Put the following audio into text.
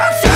That's it!